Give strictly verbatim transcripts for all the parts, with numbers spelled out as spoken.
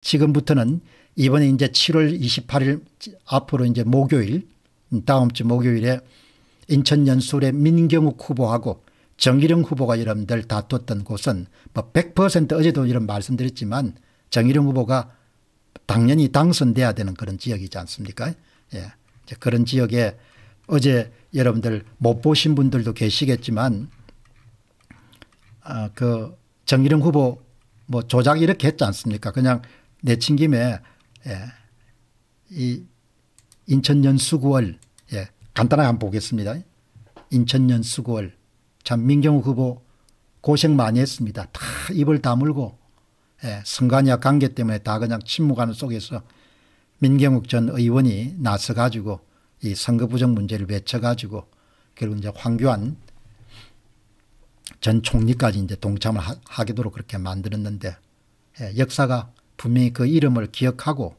지금부터는 이번에 이제 칠월 이십팔일 앞으로 이제 목요일, 다음 주 목요일에 인천 연수구의 민경욱 후보하고 정일영 후보가 여러분들 다 뒀던 곳은 뭐 백 퍼센트 어제도 이런 말씀드렸지만 정일영 후보가 당연히 당선돼야 되는 그런 지역이지 않습니까? 예. 그런 지역에 어제 여러분들 못 보신 분들도 계시겠지만 아, 그 정일영 후보 뭐 조작 이렇게 했지 않습니까? 그냥 내친 김에 예, 이 인천 연수구을 예, 간단하게 한번 보겠습니다. 인천 연수구을 참 민경욱 후보 고생 많이 했습니다. 다 입을 다물고 예, 선관위와 관계 때문에 다 그냥 침묵하는 속에서 민경욱 전 의원이 나서 가지고 이 선거 부정 문제를 외쳐 가지고 결국 이제 황교안 전 총리까지 이제 동참을 하, 하기도록 그렇게 만들었는데 예, 역사가 분명히 그 이름을 기억하고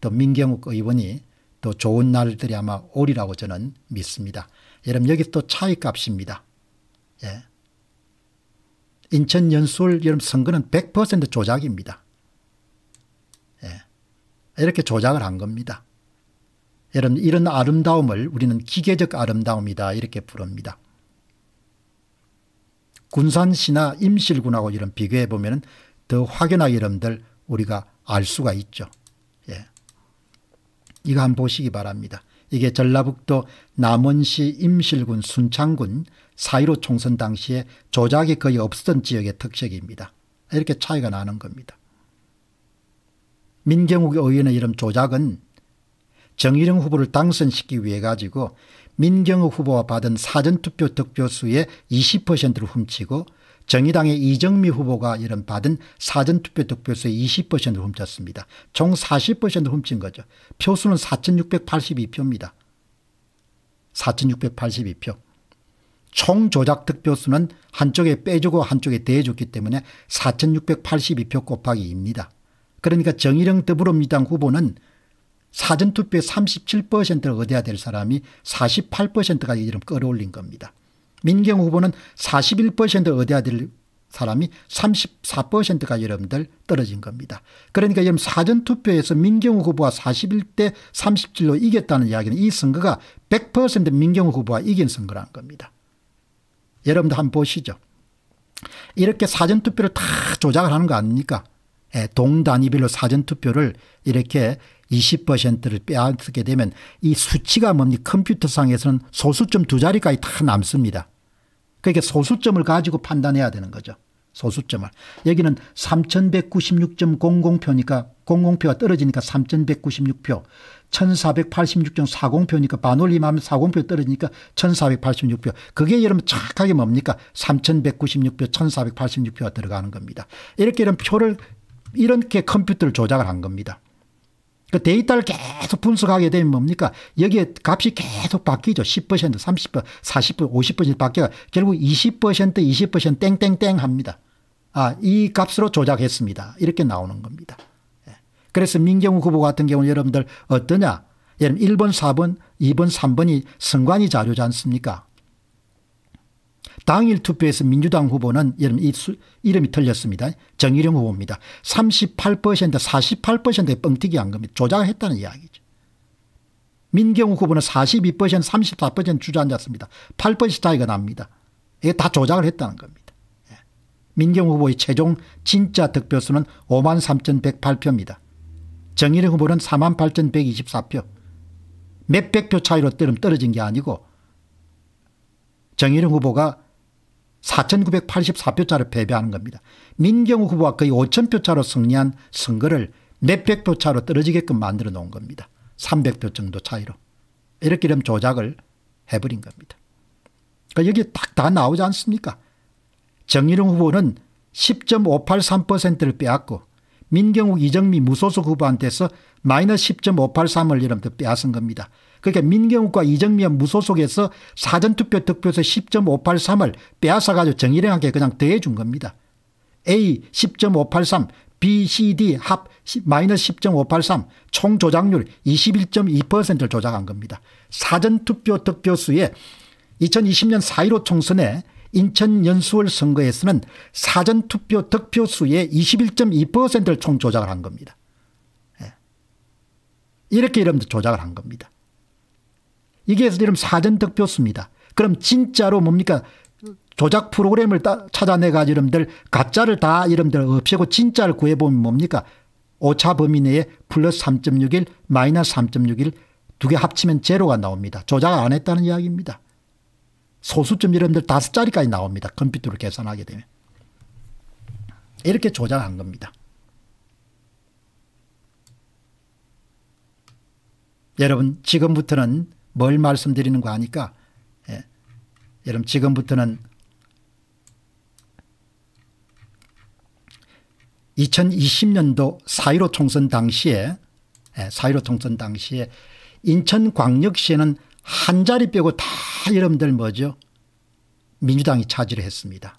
또 민경욱 의원이 또 좋은 날들이 아마 오리라고 저는 믿습니다. 여러분 여기 또 차이값입니다. 예. 인천 연수구을 여러분 선거는 백 퍼센트 조작입니다. 예. 이렇게 조작을 한 겁니다. 여러분 이런 아름다움을 우리는 기계적 아름다움이다 이렇게 부릅니다. 군산시나 임실군하고 이런 비교해 보면 더 확연하게 여러분들 우리가 알 수가 있죠. 예. 이거 한번 보시기 바랍니다. 이게 전라북도 남원시 임실군 순창군 사 일오 총선 당시에 조작이 거의 없었던 지역의 특색입니다. 이렇게 차이가 나는 겁니다. 민경욱 의원의 이런 조작은 정일영 후보를 당선시키기 위해 가지고 민경욱 후보와 받은 사전투표 득표수의 이십 퍼센트를 훔치고 정의당의 이정미 후보가 이런 받은 사전투표 득표수의 이십 퍼센트를 훔쳤습니다. 총 사십 퍼센트를 훔친 거죠. 표수는 사천육백팔십이 표입니다. 사천육백팔십이 표. 총 조작 득표수는 한쪽에 빼주고 한쪽에 대해줬기 때문에 사천육백팔십이 표 곱하기 이입니다. 그러니까 정일영 더불어민주당 후보는 사전투표의 삼십칠 퍼센트를 얻어야 될 사람이 사십팔 퍼센트까지 이름 끌어올린 겁니다. 민경욱 후보는 사십일 퍼센트를 얻어야 될 사람이 삼십사 퍼센트까지 여러분들 떨어진 겁니다. 그러니까 여러분 사전투표에서 민경욱 후보가 사십일 대 삼십칠로 이겼다는 이야기는 이 선거가 백 퍼센트 민경욱 후보가 이긴 선거라는 겁니다. 여러분도 한번 보시죠. 이렇게 사전투표를 다 조작을 하는 거 아닙니까? 예, 동단위별로 사전투표를 이렇게 이십 퍼센트를 빼앗게 되면 이 수치가 뭡니까? 컴퓨터상에서는 소수점 두 자리까지 다 남습니다. 그러니까 소수점을 가지고 판단해야 되는 거죠. 소수점을. 여기는 삼천백구십육 점 공공 표니까 공공표가 떨어지니까 삼천백구십육 표, 천사백팔십육 점 사공 표니까 반올림하면 사공 표 떨어지니까 천사백팔십육 표. 그게 여러분 착하게 뭡니까? 삼천백구십육 표, 천사백팔십육 표가 들어가는 겁니다. 이렇게 이런 표를 이렇게 컴퓨터를 조작을 한 겁니다. 그 데이터를 계속 분석하게 되면 뭡니까? 여기에 값이 계속 바뀌죠. 십 퍼센트, 삼십 퍼센트, 사십 퍼센트, 오십 퍼센트 바뀌어 결국 이십 퍼센트, 이십 퍼센트 땡땡땡 합니다. 아, 이 값으로 조작했습니다. 이렇게 나오는 겁니다. 그래서 민경욱 후보 같은 경우는 여러분들 어떠냐? 여러분 일 번, 사 번, 이 번, 삼 번이 선관위 자료지 않습니까? 당일 투표에서 민주당 후보는 이름, 이름이 틀렸습니다. 정일영 후보입니다. 삼십팔 퍼센트, 사십팔 퍼센트에 뻥튀기 한 겁니다. 조작했다는 이야기죠. 민경욱 후보는 사십이 퍼센트, 삼십사 퍼센트 주저앉았습니다. 팔 퍼센트 차이가 납니다. 이게 다 조작을 했다는 겁니다. 민경욱 후보의 최종 진짜 득표수는 오만 삼천백팔 표입니다. 정일영 후보는 사만 팔천백이십사 표. 몇백 표 차이로 떨어진 게 아니고 정일영 후보가 사천구백팔십사 표 차로 패배하는 겁니다. 민경욱 후보가 거의 오천 표 차로 승리한 선거를 몇백 표 차로 떨어지게끔 만들어 놓은 겁니다. 삼백 표 정도 차이로. 이렇게 이런 조작을 해버린 겁니다. 그러니까 여기 딱 다 나오지 않습니까? 정일영 후보는 십 점 오팔삼 퍼센트를 빼앗고 민경욱 이정미 무소속 후보한테서 마이너스 십 점 오팔삼을 이러면서 빼앗은 겁니다. 그러니까 민경욱과 이정미와 무소속에서 사전투표 득표에서 십 점 오팔삼을 빼앗아가지고 정일영한테 그냥 더해준 겁니다. A 십 점 오팔삼, B, C, D 합 마이너스 십 점 오팔삼, 총 조작률 이십일 점 이 퍼센트를 조작한 겁니다. 사전투표 득표수에 이천이십 년 사 일오 총선에 인천 연수구을 선거에서는 사전투표 득표수의 이십일 점 이 퍼센트를 총 조작을 한 겁니다. 이렇게 이름 조작을 한 겁니다. 이게 이름 사전 득표수입니다. 그럼 진짜로 뭡니까? 조작 프로그램을 따, 찾아내가지고 이름들 가짜를 다 이름들 없애고 진짜를 구해보면 뭡니까? 오차 범위 내에 플러스 삼 점 육일 마이너스 삼 점 육일 두 개 합치면 제로가 나옵니다. 조작을 안 했다는 이야기입니다. 소수점 이름들 다섯 자리까지 나옵니다. 컴퓨터로 계산하게 되면. 이렇게 조작한 겁니다. 여러분 지금부터는 뭘 말씀드리는 거 아니까? 예. 여러분 지금부터는 이천이십 년도 사 일오 총선 당시에 사 일오 총선 당시에 인천광역시에는 한 자리 빼고 다 여러분들 뭐죠? 민주당이 차지를 했습니다.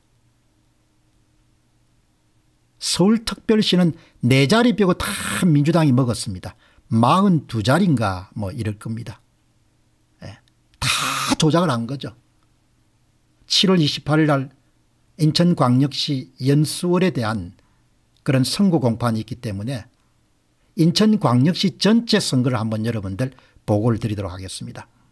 서울특별시는 네 자리 빼고 다 민주당이 먹었습니다. 사십이 자리인가 뭐 이럴 겁니다. 예. 다 조작을 한 거죠. 칠월 이십팔일 날 인천광역시 연수구에 대한 그런 선거 공판이 있기 때문에 인천광역시 전체 선거를 한번 여러분들 보고를 드리도록 하겠습니다.